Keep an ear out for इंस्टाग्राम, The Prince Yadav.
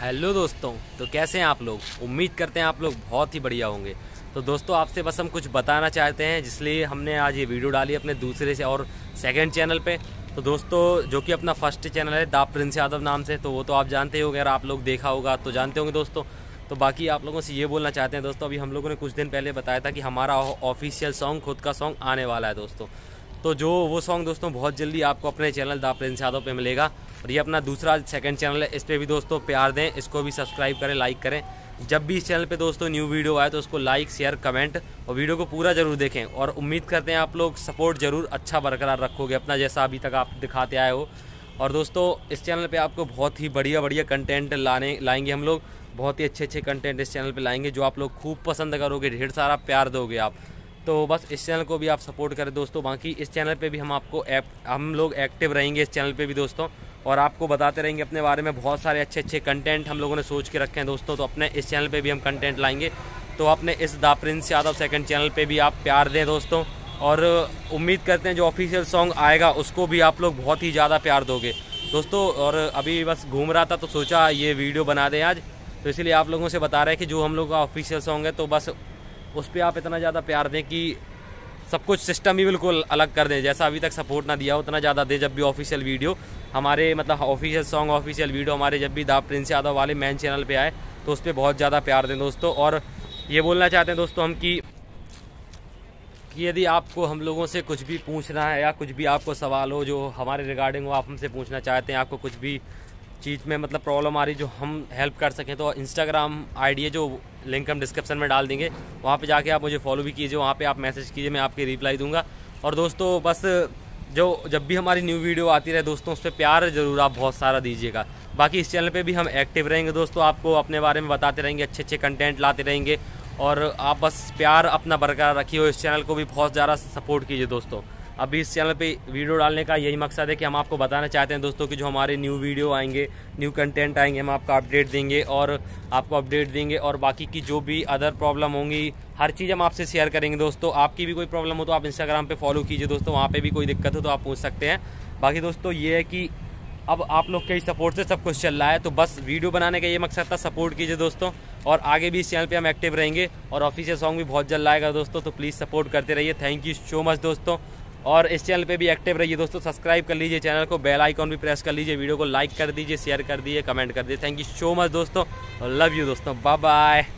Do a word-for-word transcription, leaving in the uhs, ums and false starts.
Hello दोस्तों, तो कैसे हैं आप लोग। उम्मीद करते हैं आप लोग बहुत ही बढ़िया होंगे। तो दोस्तों आपसे बस हम कुछ बताना चाहते हैं, जिसलिए हमने आज ये वीडियो डाली अपने दूसरे से और सेकंड चैनल पे। तो दोस्तों जो कि अपना फर्स्ट चैनल है द प्रिंस यादव नाम से, तो वो तो आप जानते ही होंगे, अगर आप लोग देखा होगा तो जानते होंगे दोस्तों। तो बाकी आप लोगों से ये बोलना चाहते हैं दोस्तों, अभी हम लोगों ने कुछ दिन पहले बताया था कि हमारा ऑफिशियल सॉन्ग, खुद का सॉन्ग आने वाला है दोस्तों। तो जो वो सॉन्ग दोस्तों बहुत जल्दी आपको अपने चैनल द प्रिंस यादव पे मिलेगा। और ये अपना दूसरा सेकंड चैनल है, इस पर भी दोस्तों प्यार दें, इसको भी सब्सक्राइब करें, लाइक करें। जब भी इस चैनल पे दोस्तों न्यू वीडियो आए तो उसको लाइक, शेयर, कमेंट और वीडियो को पूरा ज़रूर देखें। और उम्मीद करते हैं आप लोग सपोर्ट ज़रूर अच्छा बरकरार रखोगे अपना, जैसा अभी तक आप दिखाते आए हो। और दोस्तों इस चैनल पे आपको बहुत ही बढ़िया बढ़िया कंटेंट लाने लाएंगे हम लोग, बहुत ही अच्छे अच्छे कंटेंट इस चैनल पे लाएंगे जो आप लोग खूब पसंद करोगे, ढेर सारा प्यार दोगे आप। तो बस इस चैनल को भी आप सपोर्ट करें दोस्तों। बाकी इस चैनल पे भी हम आपको ऐप हम लोग एक्टिव रहेंगे इस चैनल पे भी दोस्तों, और आपको बताते रहेंगे अपने बारे में। बहुत सारे अच्छे अच्छे कंटेंट हम लोगों ने सोच के रखे हैं दोस्तों, तो अपने इस चैनल पर भी हम कंटेंट लाएँगे। तो अपने इस the Prince Yadav second channel पर भी आप प्यार दें दोस्तों, और उम्मीद करते हैं जो ऑफिशियल सॉन्ग आएगा उसको भी आप लोग बहुत ही ज़्यादा प्यार दोगे दोस्तों। और अभी बस घूम रहा था तो सोचा ये वीडियो बना दें आज, तो इसलिए आप लोगों से बता रहे हैं कि जो हम लोग का ऑफिशियल सॉन्ग है तो बस उस पर आप इतना ज़्यादा प्यार दें कि सब कुछ सिस्टम भी बिल्कुल अलग कर दें, जैसा अभी तक सपोर्ट ना दिया उतना ज़्यादा दें। जब भी ऑफिशियल वीडियो हमारे मतलब ऑफिशियल सॉन्ग, ऑफिशियल वीडियो हमारे जब भी द प्रिंस यादव वाले मेन चैनल पर आए तो उस पर बहुत ज़्यादा प्यार दें दोस्तों। और ये बोलना चाहते हैं दोस्तों हम कि कि यदि आपको हम लोगों से कुछ भी पूछना है या कुछ भी आपको सवाल हो जो हमारे रिगार्डिंग हो, आप हमसे पूछना चाहते हैं, आपको कुछ भी चीज़ में मतलब प्रॉब्लम आ रही जो हम हेल्प कर सकें, तो इंस्टाग्राम आईडी है जो लिंक हम डिस्क्रिप्शन में डाल देंगे, वहाँ पे जाके आप मुझे फॉलो भी कीजिए, वहाँ पे आप मैसेज कीजिए, मैं आपकी रिप्लाई दूंगा। और दोस्तों बस जो जब भी हमारी न्यू वीडियो आती रहे दोस्तों उस पर प्यार ज़रूर आप बहुत सारा दीजिएगा। बाकी इस चैनल पर भी हम एक्टिव रहेंगे दोस्तों, आपको अपने बारे में बताते रहेंगे, अच्छे अच्छे कंटेंट लाते रहेंगे। और आप बस प्यार अपना बरकरार रखिए और इस चैनल को भी बहुत ज़्यादा सपोर्ट कीजिए दोस्तों। अभी इस चैनल पे वीडियो डालने का यही मकसद है कि हम आपको बताना चाहते हैं दोस्तों कि जो हमारे न्यू वीडियो आएंगे, न्यू कंटेंट आएंगे, हम आपका अपडेट देंगे और आपको अपडेट देंगे। और बाकी की जो भी अदर प्रॉब्लम होंगी हर चीज़ हम आपसे शेयर करेंगे दोस्तों। आपकी भी कोई प्रॉब्लम हो तो आप इंस्टाग्राम पर फॉलो कीजिए दोस्तों, वहाँ पर भी कोई दिक्कत हो तो आप पूछ सकते हैं। बाकी दोस्तों ये है कि अब आप लोग के ही सपोर्ट से सब कुछ चल रहा है, तो बस वीडियो बनाने का ये मकसद था। सपोर्ट कीजिए दोस्तों, और आगे भी इस चैनल पे हम एक्टिव रहेंगे और ऑफिशियल सॉन्ग भी बहुत जल्द आएगा दोस्तों, तो प्लीज़ सपोर्ट करते रहिए। थैंक यू सो मच दोस्तों। और इस चैनल पे भी एक्टिव रहिए दोस्तों, सब्सक्राइब कर लीजिए चैनल को, बेल आइकॉन भी प्रेस कर लीजिए, वीडियो को लाइक कर दीजिए, शेयर कर दीजिए, कमेंट कर दीजिए। थैंक यू सो मच दोस्तों, लव यू दोस्तों, बाय बाय।